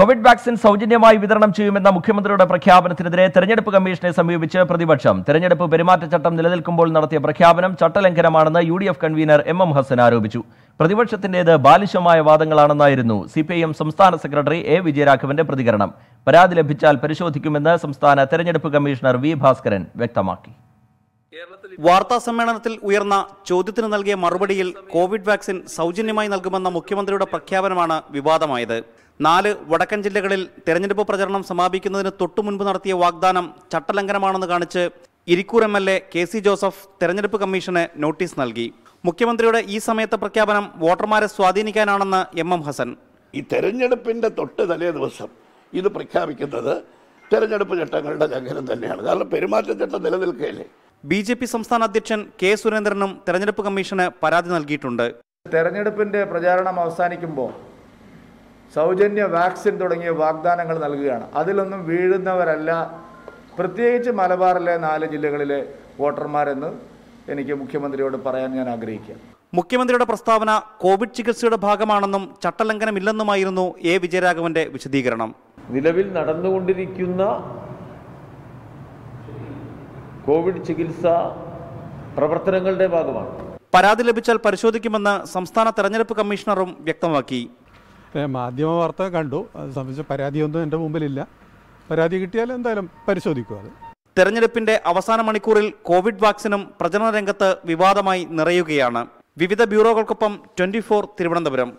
Covid vaccine സൗജന്യമായി വിതരണം ചെയ്യുമെന്ന മുഖ്യമന്ത്രിയുടെ പ്രഖ്യാപനത്തിനെതിരെ തെരഞ്ഞെടുപ്പ് കമ്മീഷനെ സമീപിച്ച് പ്രതിപക്ഷം. തെരഞ്ഞെടുപ്പ് പെരുമാറ്റച്ചട്ടം നിലനിൽക്കുമ്പോൾ നടത്തിയ പ്രഖ്യാപനം ചട്ടലംഘനമാണെന്ന് യുഡിഎഫ് കൺവീനർ എംഎം ഹസൻ ആരോപിച്ചു. പ്രതിപക്ഷത്തിന്റേത് ബാലിശമായ വാദങ്ങളാണെന്നായിരുന്നു സിപിഐഎം സംസ്ഥാന സെക്രട്ടറി എ. വിജയരാഘവന്റെ പ്രതികരണം. പരാതി ലഭിച്ചാൽ പരിശോധിക്കുമെന്ന് സംസ്ഥാന തെരഞ്ഞെടുപ്പ് കമ്മീഷണർ വി. ഭാസ്കരൻ വ്യക്തമാക്കി. വാർത്താ സമ്മേളനത്തിൽ ഉയർന്ന ചോദ്യത്തിന് നൽകിയ മറുപടിയിൽ കോവിഡ് വാക്സിൻ സൗജന്യമായി നൽകുമെന്ന മുഖ്യമന്ത്രിയുടെ പ്രഖ്യാപനമാണ് വിവാദമായത്. 4 വടക്കൻ ജില്ലകളിൽ തെരഞ്ഞെടുപ്പ് പ്രചരണം സമാപിക്കുന്നതിന് തൊട്ടുമുൻപ് നടത്തിയ വാഗ്ദാനം ചട്ടലംഘനമാണെന്ന് കാണിച്ച് ഇരിക്കൂർ MLA KC ജോസഫ് തെരഞ്ഞെടുപ്പ് കമ്മീഷന് നോട്ടീസ് നൽകി. മുഖ്യമന്ത്രിയുടെ ഈ സമയത്തെ പ്രഖ്യാപനം വോട്ടർമാരെ സ്വാധീനിക്കാനാണെന്ന് MM ഹസൻ. ഈ തെരഞ്ഞെടുപ്പിന്റെ തൊട്ട് തലേ ദിവസം ഇത് പ്രഖ്യാപിക്കുന്നത് തെരഞ്ഞെടുപ്പ് ചട്ടങ്ങളുടെ ലംഘനം തന്നെയാണ്. കാരണം പെരുമാറ്റച്ചട്ടം നിലനിൽക്കുകയല്ലേ. BJP സംസ്ഥാന അധ്യക്ഷൻ K സുരേന്ദ്രനും തെരഞ്ഞെടുപ്പ് കമ്മീഷന് പരാതി നൽകിയിട്ടുണ്ട്. തെരഞ്ഞെടുപ്പിന്റെ പ്രചാരണം അവസാനിക്കുമ്പോൾ സൗജന്യ വാക്സിൻ തുടങ്ങിയ വാഗ്ദാനങ്ങൾ നൽകുകയാണ്. അതിലൊന്നും വീഴുന്നവരല്ല പ്രത്യേകിച്ച് മലബാറിലെ 4 ജില്ലകളിലെ വോട്ടർമാരെന്ന് എനിക്ക് മുഖ്യമന്ത്രിയോട് പറയാൻ ഞാൻ ആഗ്രഹിക്കുകയാണ്. മുഖ്യമന്ത്രിയുടെ പ്രസ്താവന കോവിഡ് ചികിത്സയുടെ ഭാഗമാണെന്നും ചട്ടലംഘനമില്ലെന്നുമായിരുന്നു A. വിജയരാഘവന്റെ വിശദീകരണം. നിലവിൽ നടന്നുകൊണ്ടിരിക്കുന്ന കോവിഡ് ചികിത്സ പ്രവർത്തനങ്ങളുടെ ഭാഗമാണ്. പരാതി ലഭിച്ചാൽ പരിശോധിക്കുമെന്ന് സംസ്ഥാന തെരഞ്ഞെടുപ്പ് കമ്മീഷണറും വ്യക്തമാക്കി. മാധ്യമ വാർത്ത കണ്ടു, അത് സംബന്ധിച്ച് പരാതിയൊന്നും എൻ്റെ മുമ്പിലില്ല. പരാതി കിട്ടിയാൽ എന്തായാലും പരിശോധിക്കുക. തെരഞ്ഞെടുപ്പിന്റെ അവസാന മണിക്കൂറിൽ കോവിഡ് വാക്സിനും പ്രചരണ രംഗത്ത് വിവാദമായി നിറയുകയാണ്. വിവിധ ബ്യൂറോകൾക്കൊപ്പം 24 തിരുവനന്തപുരം.